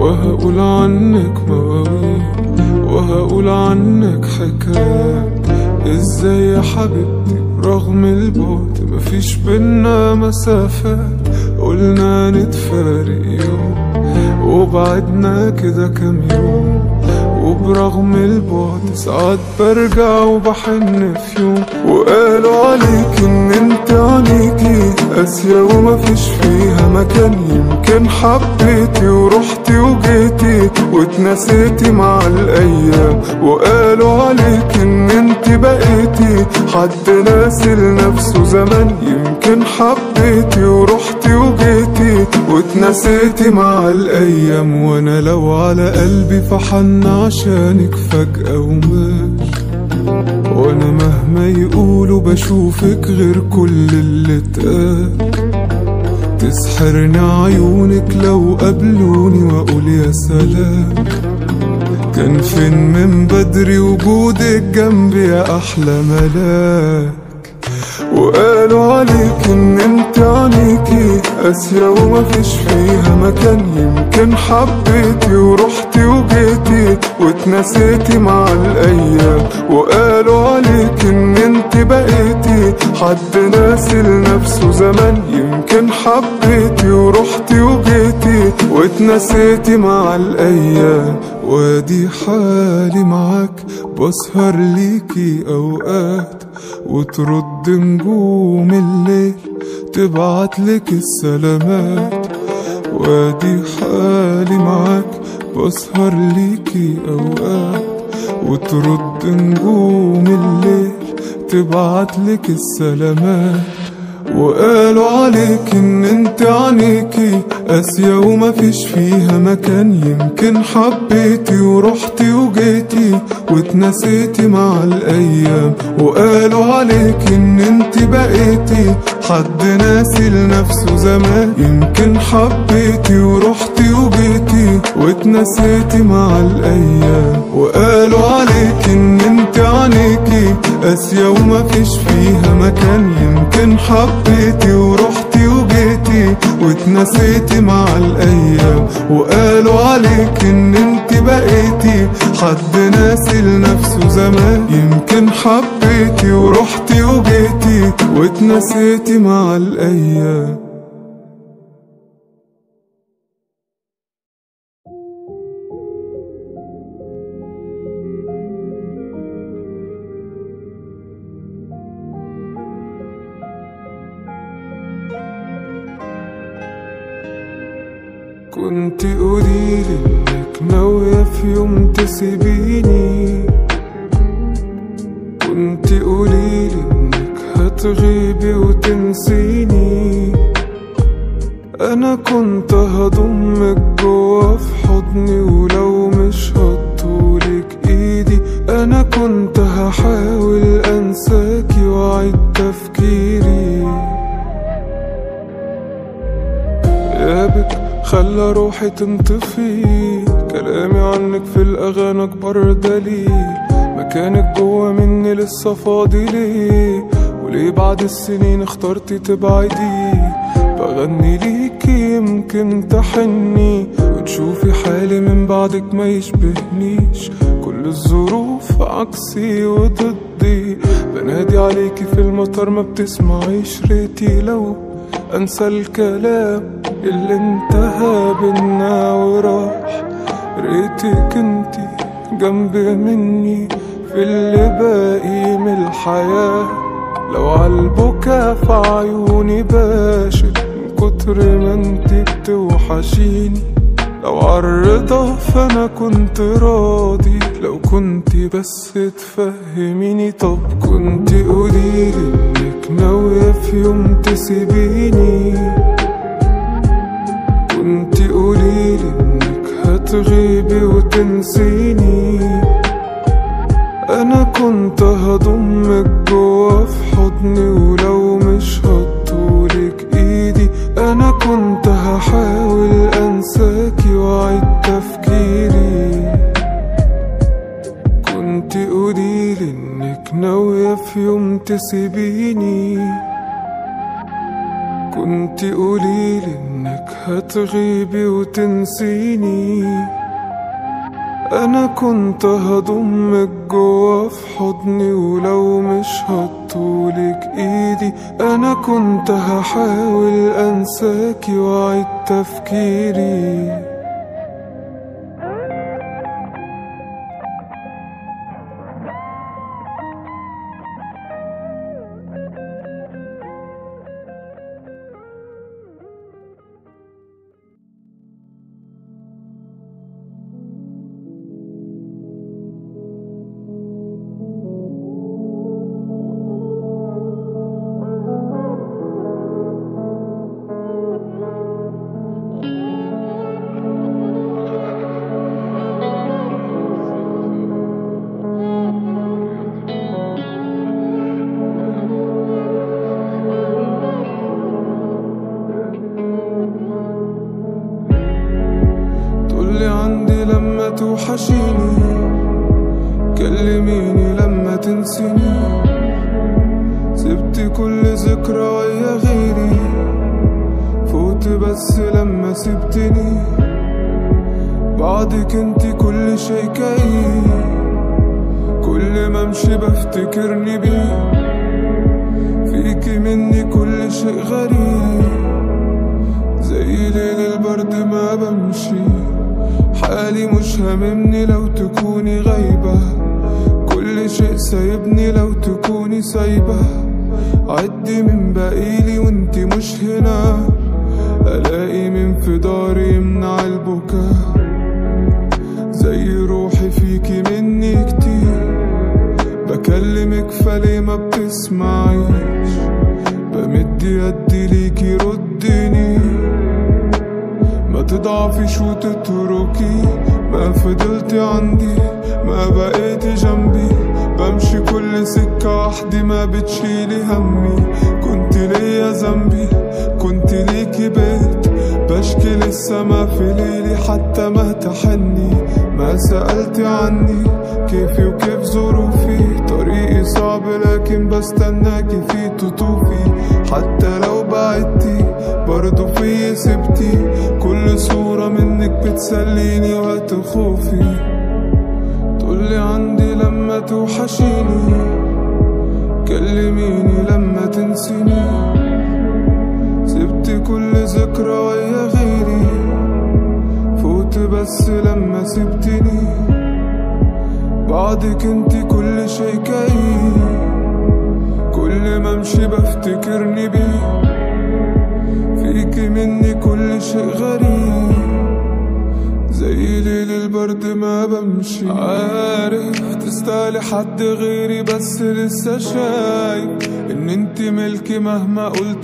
وهقول عنك مواويل وهقول عنك حكايات، ازاي يا حبيبتي رغم البعد مفيش بينا مسافات. قلنا نتفارق يوم وبعدنا كده كام يوم، وبرغم البعد ساعات برجع وبحن في يوم. وقالوا عليك ان انت عينيكي قاسية ومفيش فيها مكان، يمكن حبيتي ورحتي وجيتي واتنسيتي مع الايام. وقالوا عليك ان انت بقيتي حد ناسي لنفسه زمان، يمكن حبيتي ورحتي وجيتي واتنسيتي مع الايام. وانا لو على قلبي فحن عشانك فجأة وماش، وانا مهما يقولوا بشوفك غير كل اللي اتقال. تسحرني عيونك لو قابلوني واقول يا سلام، كان فين من بدري وجودك جنبي يا احلى ملاك. وقالوا عليك ان انت عينيكي قاسية ومفيش فيها مكان، يمكن حبيتي ورحتي وجيتي واتنسيتي مع الايام. وقالوا عليك ان انت بقيتي حد ناسي لنفسه زمان، يمكن حبيتي ورحتي وجيتي واتنسيتي مع الايام. وادي حالي معاك بسهر ليكي اوقات، وترد نجوم الليل تبعتلك السلامات. وادي حالي معاك بسهر ليكي اوقات، وترد نجوم الليل تبعتلك السلامات. وقالوا عليك ان انت عينيكي قاسية ومفيش فيها مكان، يمكن حبيتي ورحتي وجيتي واتنسيتي مع الايام. وقالوا عليك ان انت بقيتي حد ناسي لنفسه زمان، يمكن حبيتي ورحتي وجيتي واتنسيتي مع الايام. وقالوا عليك ان انت عينيكي قاسية ومفيش فيها مكان، يمكن حبيتي ورحتي وجيتي واتنسيتي مع الايام. وقالوا عليك ان انت بقيتي حد ناسي لنفسه زمان، يمكن حبيتي ورحتي وجيتي واتنسيتي مع الايام. كنت قوليلي انك ناوية في يوم تسيبيني، كنت قوليلي انك هتغيبي وتنسيني. انا كنت هضمك جوا في حضني ولو مش هطولك ايدي. انا كنت هحاول انساكي واعيد تفكيري. يابك خلى روحي تنطفي، كلامي عنك في الاغاني اكبر دليل. مكانك جوا مني لسه فاضي ليه؟ وليه بعد السنين اخترتي تبعدي؟ بغني ليكي يمكن تحني وتشوفي حالي من بعدك ما يشبهنيش. كل الظروف عكسي وضدي، بنادي عليكي في المطر ما بتسمعيش. ريتي لو انسى الكلام اللي انتهى بينا وراح، ريتك انتي جنبي مني في اللي باقي من الحياة. لو عالبكا في عيوني باشت من كتر ما انتي بتوحشيني. لو عالرضا فانا كنت راضي لو كنتي بس تفهميني. طب كنتي قوليلي انك ناوية في يوم تسيبيني، كنتي قوليلي انك هتغيبي وتنسيني. انا كنت هضمك جوا في حضني ولو مش هطولك ايدي. انا كنت هحاول انساكي واعيد تفكيري. في يوم تسيبيني كنت قوليلي انك هتغيبي وتنسيني، انا كنت هضمك جوا في حضني ولو مش هطولك ايدي، انا كنت هحاول انساكي واعيد تفكيري.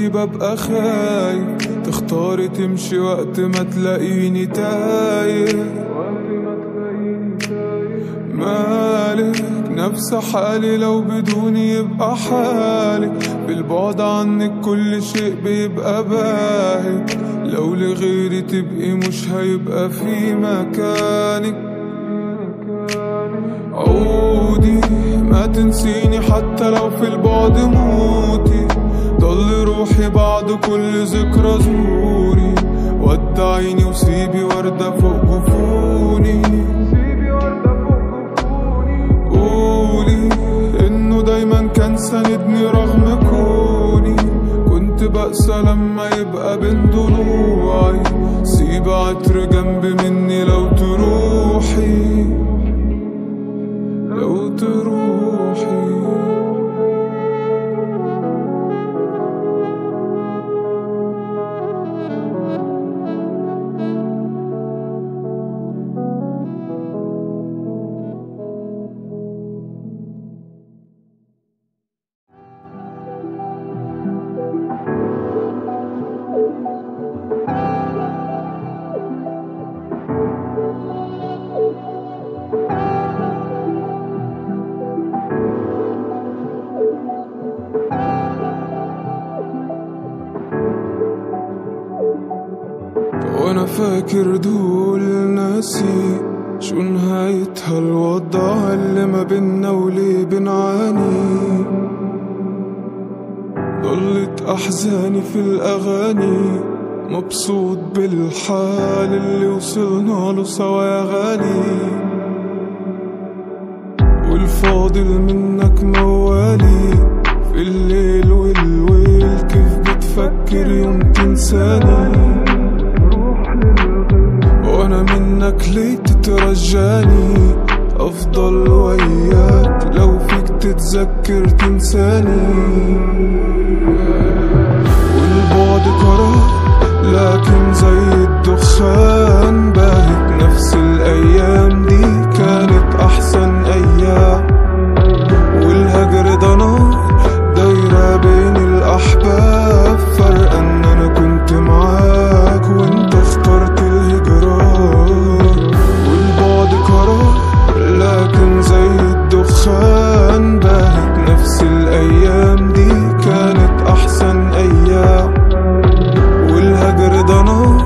ببقى خايف تختاري تمشي وقت ما تلاقيني تايه، مالك نفس حالي لو بدوني يبقى حالك، بالبعد عنك كل شيء بيبقى باهت، لو لغيري تبقي مش هيبقى في مكانك، عودي ما تنسيني حتى لو في البعد موتي، ضل روحي بعد كل ذكرى زوري، ودعيني وسيبي وردة فوق جفوني، قولي انه دايما كان ساندني رغم كوني، كنت بأسى لما يبقى بين ضلوعي، سيب عطر جنبي مني لو تروحي، لو تروحي. فاكر دول ناسي شو نهاية هالوضع اللي ما بينا وليه بنعاني؟ ضلت أحزاني في الأغاني، مبسوط بالحال اللي وصلنا له سوا يا غالي، والفاضل منك موالي في الليل والويل، كيف بتفكر يوم تنساني؟ وأنا منك ليه تترجاني؟ أفضل وياك لو فيك تتذكر تنساني. والبعد قرار لكن زي الدخان باهت نفس الأيام، دي كانت أحسن أيام، والهجر ده نار دايرة بين الأحباب، فرق إن أنا كنت معاك وأنت اخترت الهجران. والبعد قرار لكن زي الدخان باهت نفس الأيام، دي كانت أحسن أيام، والهجر ده نار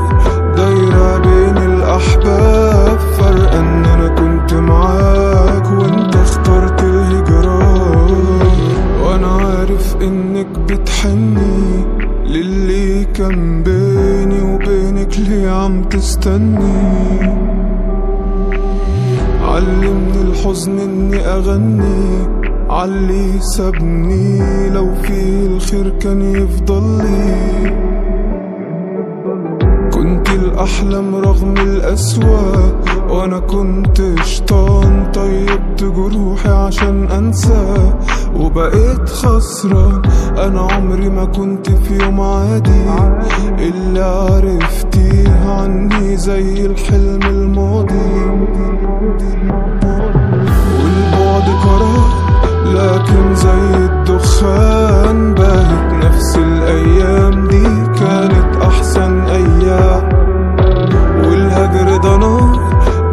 دايرة بين الأحباب، فرق إن أنا كنت معاك وأنت اخترت الهجران. وأنا عارف إنك بتحني للي كان بيني وبينك، ليه عم تستني؟ علمني الحزن إني أغني علي سابني، لو فيه الخير كان يفضلي، كنت الأحلام رغم الأسوأ، وأنا كنت شيطان طيبت جروحي عشان أنسى، وبقيت خسران. أنا عمري ما كنت في يوم عادي، اللي عرفتيه عني زي الحلم الماضي. والبعد قرار لكن زي الدخان باهت نفس الأيام، دي كانت أحسن أيام، والهجر ده نار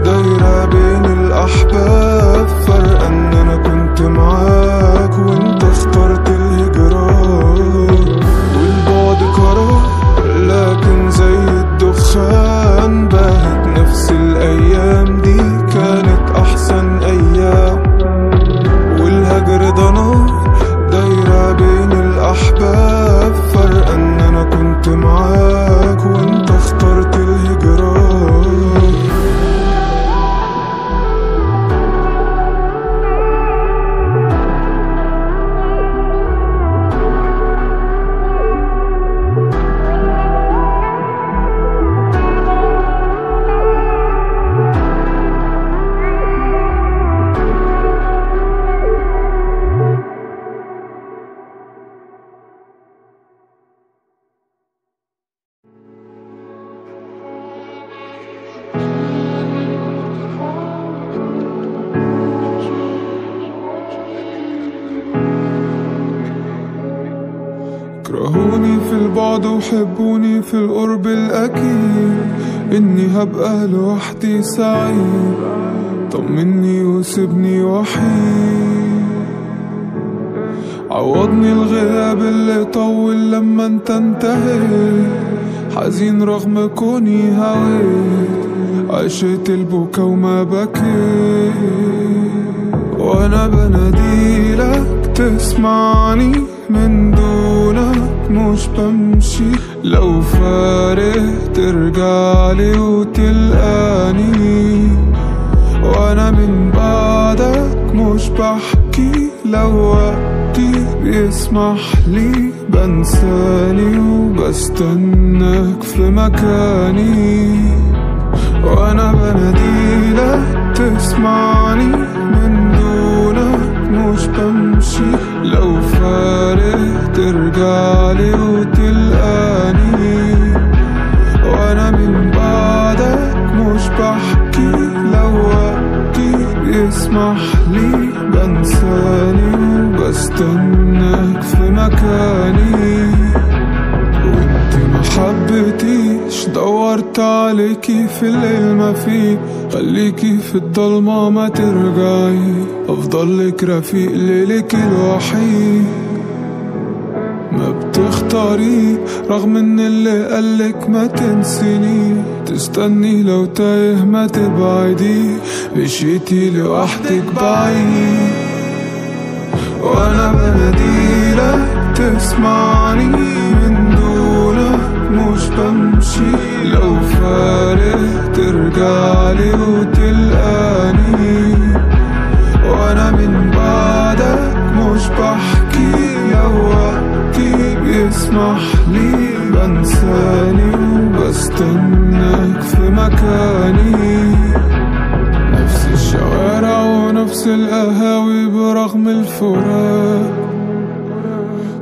دايرة بين الأحباب، فرق إن أنا كنت معاك وأنت اخترت الهجران. والبعد قرار لكن زي الدخان باهت نفس الأيام، دي كانت أحسن أيام، والهجر ده نار دايرة بين الأحباب، فرق إن أنا كنت معاك وأنت اخترت الهجران. وحبوني في القرب الأكيد، إني هبقى لوحدي سعيد، طمني وسيبني وحيد، عوضني الغياب اللي طول لما انت انتهيت، حزين رغم كوني هويت، عشت البكا وما بكيت، وأنا بناديلك تسمعني، من دونك مش بمشي، لو فارق ترجعلي وتلقاني، وانا من بعدك مش بحكي، لو وقتي بيسمحلي بنساني، وبستناك في مكاني، وانا بناديلك تسمعني، من دونك مش بمشي، لو فارق ترجعلي وتلقاني، وانا من بعدك مش بحكي، لو وقتي بيسمحلي بنساني، وبستناك في مكاني، وانت ما حبيتيش دورت عليكي في الليل ما فيه، خليكي في الضلمة ما ترجعي، أفضل لك رفيق ليلك الوحيد، ما بتخطئ الطريق، رغم ان اللي قالك ما تنسيني، تستني لو تايه ما تبعدي، مشيتي لوحدك بعيد وانا بناديلك تسمعني، من دونك مش بمشي، لو فارق ترجعلي وتلقاني، وانا من بعدك مش بحكي، لو وقتي بيسمحلي بنساني وبستناك في مكاني، نفس الشوارع ونفس القهاوي برغم الفراق،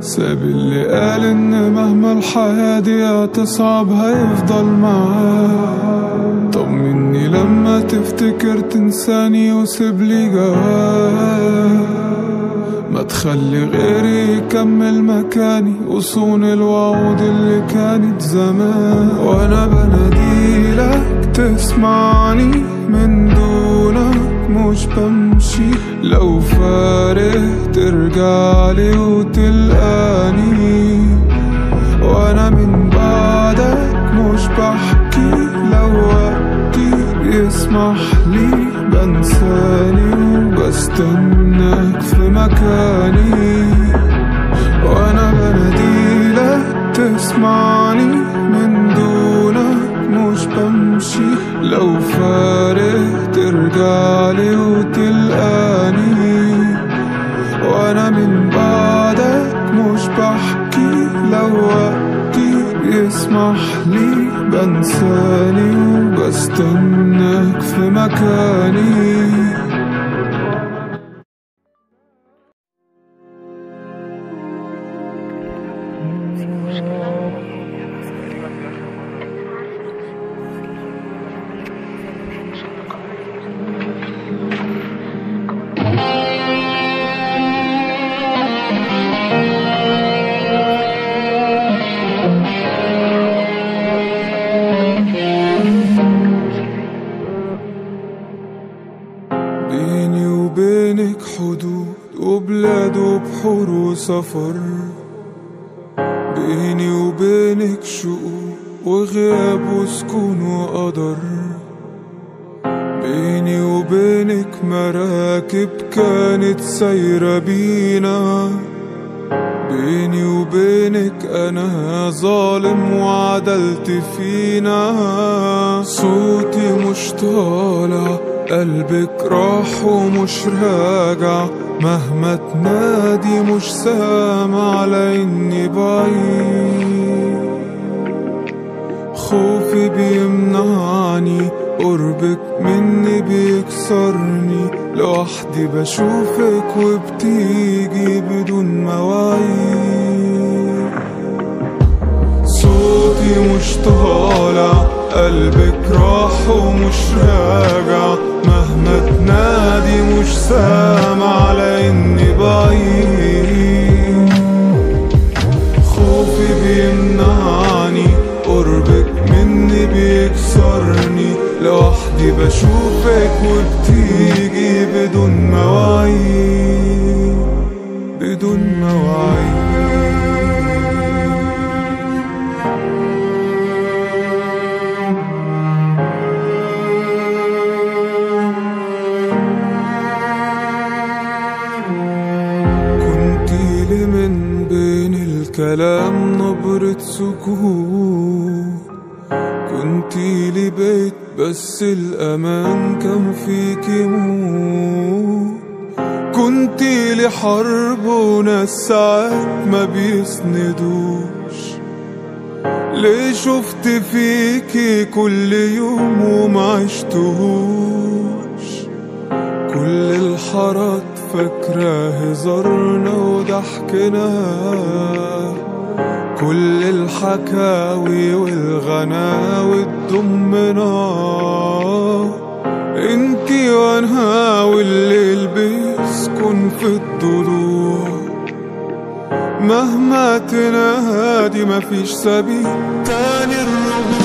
ساب اللي قال ان مهما الحياة دي هتصعب هيفضل معاك، طمني لما تفتكر تنساني وسيبلي جواك، ما تخلي غيري يكمل مكاني وصون الوعود اللي كانت زمان، وانا بناديلك تسمعني، من دونك مش بمشي، لو فارق ترجعلي وتلقاني، وانا من بعدك مش بحكي، لو وقتي بيسمحلي بنساني وبستناك في مكاني، وانا بناديلك تسمعني، من دونك مش بمشي، لو فارق ترجعلي وتلقاني، وانا من بعدك مش بحكي، لو وقتي بيسمحلي بنساني وبستناك في مكاني. سفر بيني وبينك، شقوق وغياب وسكون وقدر، بيني وبينك مراكب كانت سايرة بينا، بيني وبينك أنا ظالم وعدلت فينا، صوتي مش طالع، قلبك راح ومش راجع، مهما تنادي مش سامع لإني بعيد، خوفي بيمنعني، قربك مني بيكسرني، لوحدي بشوفك وبتيجي بدون مواعيد، صوتي مش طالع، قلبك راح ومش راجع، مهما تنادي مش سامع لإني بعيد، خوفي بيمنعني، قربك مني بيكسرني، لوحدي بشوفك وبتيجي بدون مواعيد، بدون مواعيد. كلام نبرة سكوت، كنتي لي بيت بس الأمان كان فيكي موت، كنتي لي حرب وناس ساعات ما بيسندوش، ليه شفت فيكي كل يوم وما عشتهوش، كل الحارات فاكرة هزارنا وضحكنا، كل الحكاوي والغناء والضمنا، انتي وانا والليل بيسكن في الضلوع، مهما تنادي مفيش سبيل تاني الرجوع،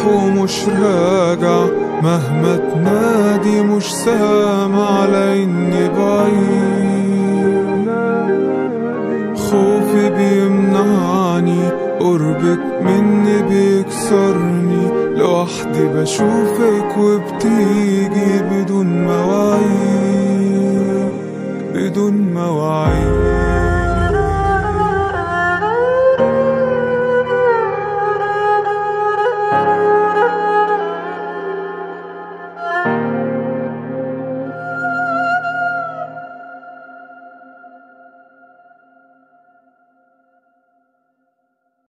صح ومش راجع، مهما تنادي مش سامع لاني بعيد. خوفي بيمنعني، قربك مني بيكسرني، لوحدي بشوفك وبتيجي بدون مواعيد بدون مواعيد.